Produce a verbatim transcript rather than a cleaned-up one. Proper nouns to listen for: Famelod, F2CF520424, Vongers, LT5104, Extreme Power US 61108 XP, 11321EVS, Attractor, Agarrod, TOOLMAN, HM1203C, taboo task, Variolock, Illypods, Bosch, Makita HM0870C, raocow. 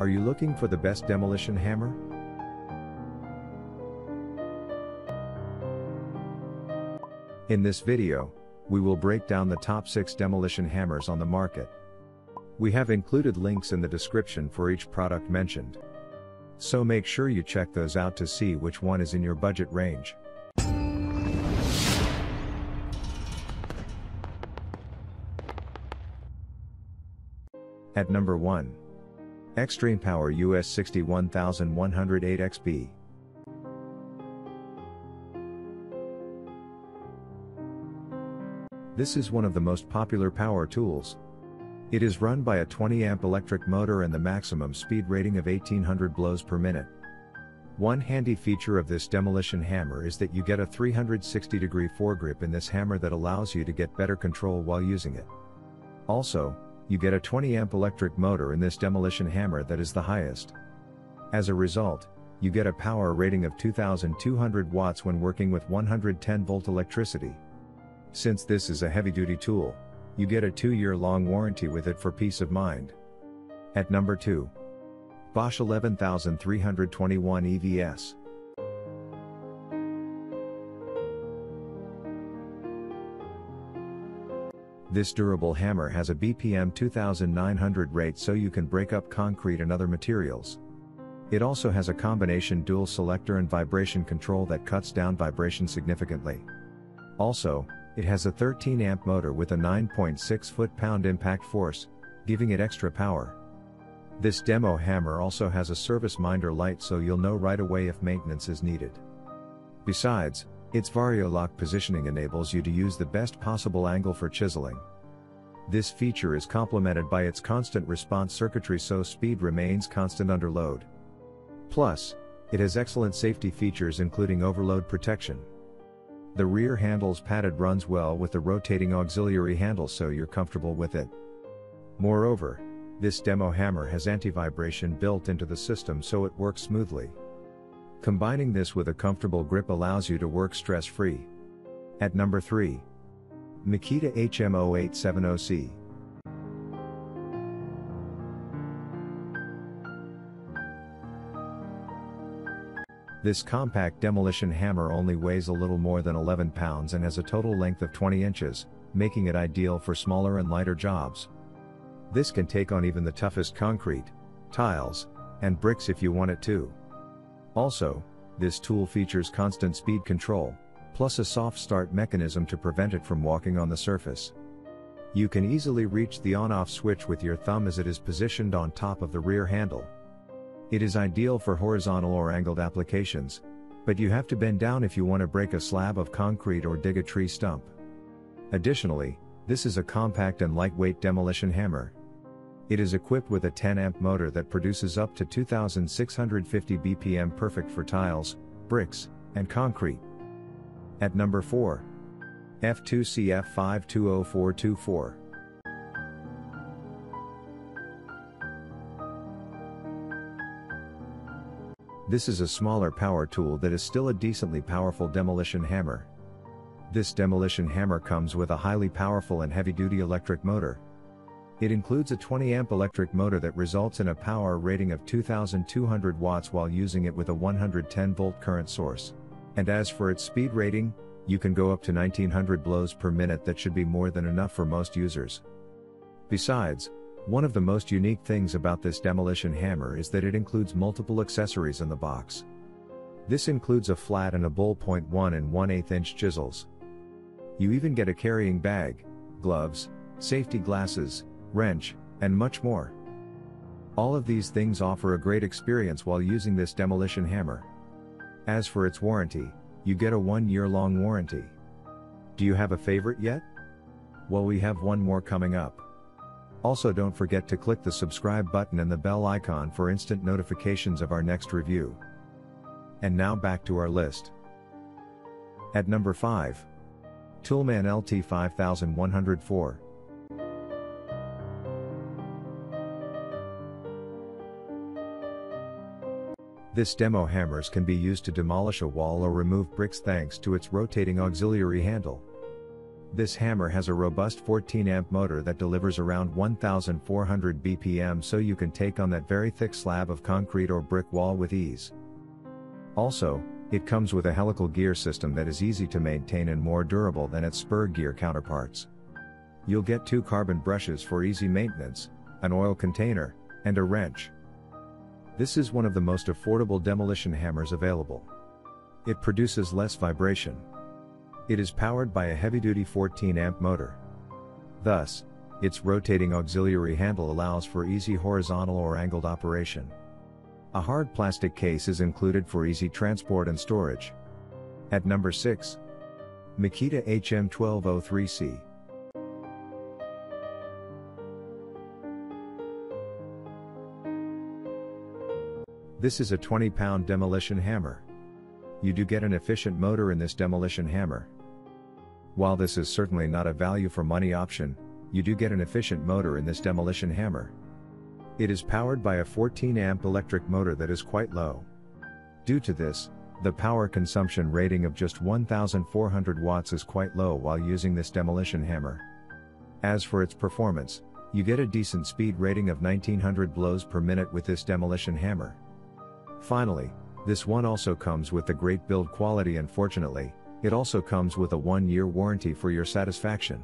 Are you looking for the best demolition hammer? In this video, we will break down the top six demolition hammers on the market. We have included links in the description for each product mentioned, so make sure you check those out to see which one is in your budget range. At number one, Extreme Power U S six one one zero eight X P. This is one of the most popular power tools. It is run by a twenty amp electric motor and the maximum speed rating of eighteen hundred blows per minute. One handy feature of this demolition hammer is that you get a three hundred sixty degree foregrip in this hammer that allows you to get better control while using it. Also, you get a twenty amp electric motor in this demolition hammer that is the highest. As a result, you get a power rating of two thousand two hundred watts when working with one hundred ten volt electricity. Since this is a heavy-duty tool, you get a two year long warranty with it for peace of mind. At number two, Bosch one one three two one E V S. This durable hammer has a B P M two thousand nine hundred rate, so you can break up concrete and other materials. It also has a combination dual selector and vibration control that cuts down vibration significantly. Also, it has a thirteen amp motor with a nine point six foot pound impact force, giving it extra power. This demo hammer also has a service minder light, so you'll know right away if maintenance is needed. Besides, its variolock positioning enables you to use the best possible angle for chiseling. This feature is complemented by its constant response circuitry, so speed remains constant under load. Plus, it has excellent safety features including overload protection. The rear handle's padded runs well with the rotating auxiliary handle, so you're comfortable with it. Moreover, this demo hammer has anti-vibration built into the system, so it works smoothly. Combining this with a comfortable grip allows you to work stress-free. At number three, Makita H M zero eight seven zero C. This compact demolition hammer only weighs a little more than eleven pounds and has a total length of twenty inches, making it ideal for smaller and lighter jobs. This can take on even the toughest concrete, tiles, and bricks if you want it to. Also, this tool features constant speed control, plus a soft start mechanism to prevent it from walking on the surface. You can easily reach the on-off switch with your thumb as it is positioned on top of the rear handle. It is ideal for horizontal or angled applications, but you have to bend down if you want to break a slab of concrete or dig a tree stump. Additionally, this is a compact and lightweight demolition hammer. It is equipped with a ten amp motor that produces up to two thousand six hundred fifty B P M, perfect for tiles, bricks, and concrete. At number four, F two C F five two zero four two four. This is a smaller power tool that is still a decently powerful demolition hammer. This demolition hammer comes with a highly powerful and heavy-duty electric motor. It includes a twenty amp electric motor that results in a power rating of two thousand two hundred watts while using it with a one hundred ten volt current source. And as for its speed rating, you can go up to nineteen hundred blows per minute. That should be more than enough for most users. Besides, one of the most unique things about this demolition hammer is that it includes multiple accessories in the box. This includes a flat and a bowl point one and one eighth inch chisels. You even get a carrying bag, gloves, safety glasses, wrench, and much more. All of these things offer a great experience while using this demolition hammer. As for its warranty, you get a one year long warranty. Do you have a favorite yet? Well, we have one more coming up. Also, don't forget to click the subscribe button and the bell icon for instant notifications of our next review. And now back to our list. At number five, Toolman L T five one zero one zero four. This demo hammers can be used to demolish a wall or remove bricks thanks to its rotating auxiliary handle. This hammer has a robust fourteen amp motor that delivers around one thousand four hundred B P M, so you can take on that very thick slab of concrete or brick wall with ease. Also, it comes with a helical gear system that is easy to maintain and more durable than its spur gear counterparts. You'll get two carbon brushes for easy maintenance, an oil container, and a wrench. This is one of the most affordable demolition hammers available. It produces less vibration. It is powered by a heavy-duty fourteen amp motor. Thus, its rotating auxiliary handle allows for easy horizontal or angled operation. A hard plastic case is included for easy transport and storage. At number six, Makita H M twelve oh three C. This is a twenty pound demolition hammer. You do get an efficient motor in this demolition hammer. While this is certainly not a value for money option, you do get an efficient motor in this demolition hammer. It is powered by a fourteen amp electric motor that is quite low. Due to this, the power consumption rating of just one thousand four hundred watts is quite low while using this demolition hammer. As for its performance, you get a decent speed rating of nineteen hundred blows per minute with this demolition hammer. Finally, this one also comes with the great build quality, and fortunately, it also comes with a one year warranty for your satisfaction.